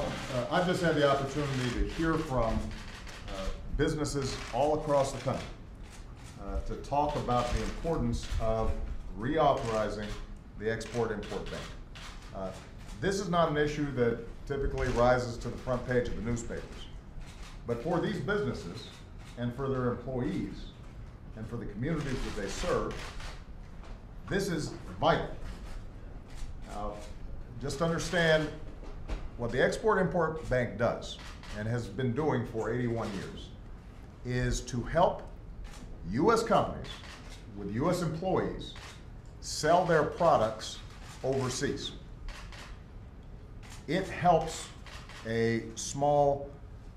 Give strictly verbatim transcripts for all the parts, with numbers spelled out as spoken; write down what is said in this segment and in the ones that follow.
Well, uh, I've just had the opportunity to hear from uh, businesses all across the country uh, to talk about the importance of reauthorizing the Export-Import Bank. Uh, this is not an issue that typically rises to the front page of the newspapers. But for these businesses and for their employees and for the communities that they serve, this is vital. Now, just understand what the Export-Import Bank does and has been doing for eighty-one years is to help U S companies with U S employees sell their products overseas. It helps a small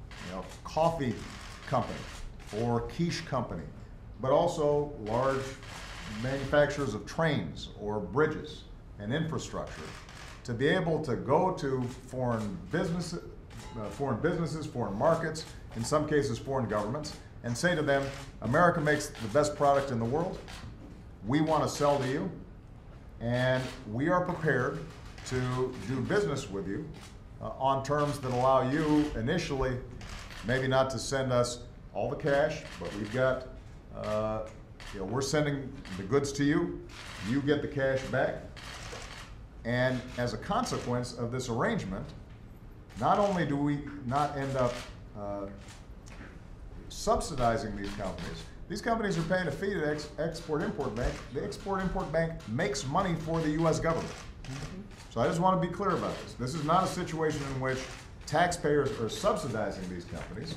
you know, coffee company or quiche company, but also large manufacturers of trains or bridges and infrastructure to be able to go to foreign business, uh, foreign businesses, foreign markets, in some cases foreign governments, and say to them, America makes the best product in the world, we want to sell to you, and we are prepared to do business with you uh, on terms that allow you initially maybe not to send us all the cash, but we've got uh, you know, we're sending the goods to you, you get the cash back. And as a consequence of this arrangement, not only do we not end up uh, subsidizing these companies, these companies are paying a fee to the ex Export-Import Bank. The Export-Import Bank makes money for the U S government. Mm-hmm. So I just want to be clear about this. This is not a situation in which taxpayers are subsidizing these companies.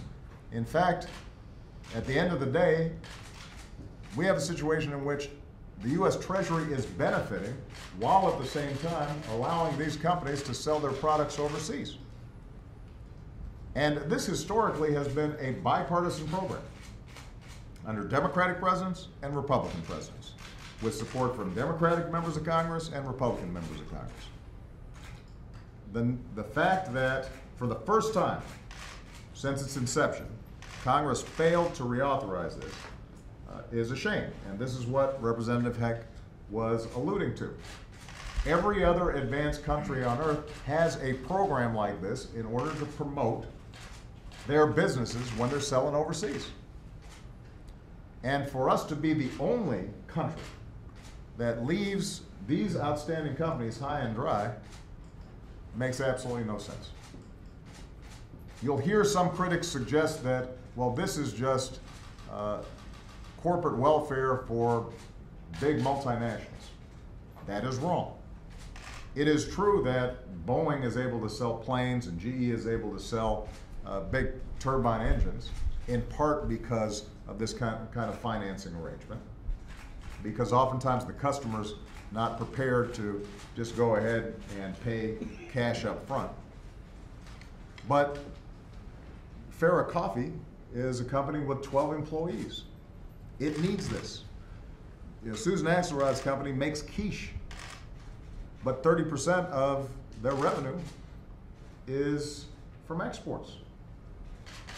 In fact, at the end of the day, we have a situation in which the U S Treasury is benefiting while at the same time allowing these companies to sell their products overseas. And this historically has been a bipartisan program under Democratic presidents and Republican presidents, with support from Democratic members of Congress and Republican members of Congress. The, the fact that for the first time since its inception, Congress failed to reauthorize this Uh, is a shame, and this is what Representative Heck was alluding to. Every other advanced country on earth has a program like this in order to promote their businesses when they're selling overseas. And for us to be the only country that leaves these outstanding companies high and dry makes absolutely no sense. You'll hear some critics suggest that, well, this is just uh, corporate welfare for big multinationals. That is wrong. It is true that Boeing is able to sell planes and G E is able to sell uh, big turbine engines, in part because of this kind of, kind of financing arrangement, because oftentimes the customer's not prepared to just go ahead and pay cash up front. But Farrah Coffee is a company with twelve employees. It needs this. You know, Susan Axelrod's company makes quiche, but thirty percent of their revenue is from exports.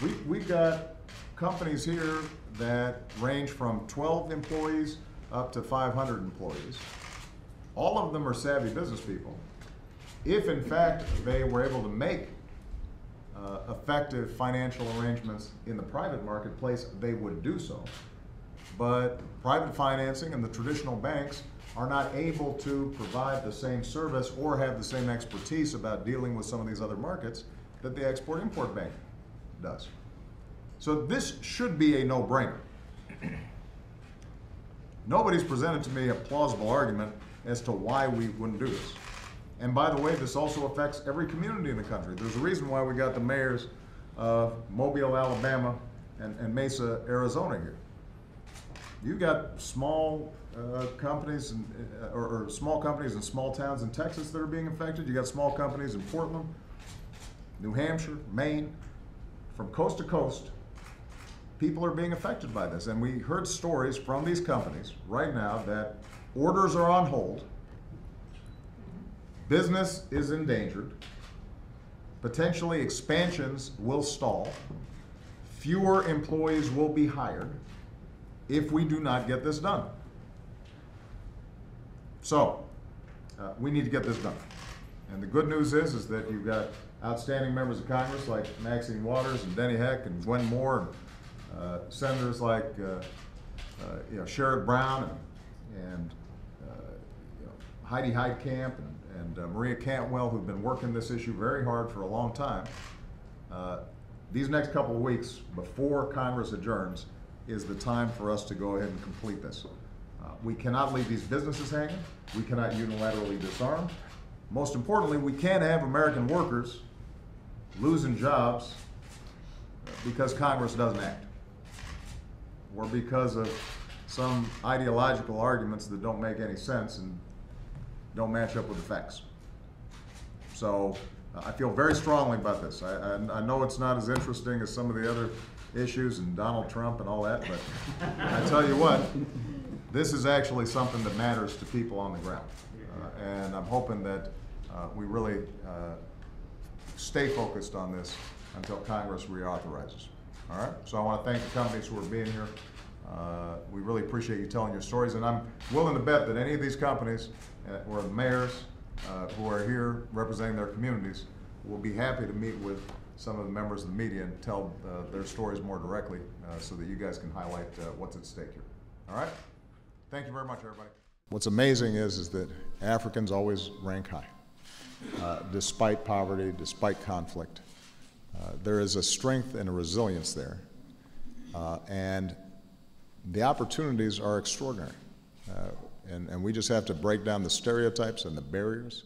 We, we've got companies here that range from twelve employees up to five hundred employees. All of them are savvy business people. If in fact they were able to make uh, effective financial arrangements in the private marketplace, they would do so. But private financing and the traditional banks are not able to provide the same service or have the same expertise about dealing with some of these other markets that the Export-Import Bank does. So this should be a no-brainer. Nobody's presented to me a plausible argument as to why we wouldn't do this. And by the way, this also affects every community in the country. There's a reason why we got the mayors of Mobile, Alabama, and, and Mesa, Arizona here. You've got small uh, companies and, uh, or, or small companies in small towns in Texas that are being affected. You've got small companies in Portland, New Hampshire, Maine. From coast to coast, people are being affected by this. And we heard stories from these companies right now that orders are on hold, business is endangered, potentially expansions will stall, fewer employees will be hired if we do not get this done. So, uh, we need to get this done. And the good news is, is that you've got outstanding members of Congress like Maxine Waters and Denny Heck and Gwen Moore, and uh, senators like uh, uh, you know, Sherrod Brown and, and uh, you know, Heidi Heitkamp and, and uh, Maria Cantwell, who've been working this issue very hard for a long time. Uh, these next couple of weeks before Congress adjourns is the time for us to go ahead and complete this. Uh, we cannot leave these businesses hanging. We cannot unilaterally disarm. Most importantly, we can't have American workers losing jobs because Congress doesn't act or because of some ideological arguments that don't make any sense and don't match up with the facts. So uh, I feel very strongly about this. I, I, I know it's not as interesting as some of the other issues and Donald Trump and all that, but I tell you what, this is actually something that matters to people on the ground. Uh, and I'm hoping that uh, we really uh, stay focused on this until Congress reauthorizes. All right? So I want to thank the companies who are being here. Uh, we really appreciate you telling your stories. And I'm willing to bet that any of these companies uh, or the mayors uh, who are here representing their communities will be happy to meet with some of the members of the media and tell uh, their stories more directly uh, so that you guys can highlight uh, what's at stake here. All right? Thank you very much, everybody. What's amazing is, is that Africans always rank high, uh, despite poverty, despite conflict. Uh, there is a strength and a resilience there, uh, and the opportunities are extraordinary. Uh, and, and we just have to break down the stereotypes and the barriers.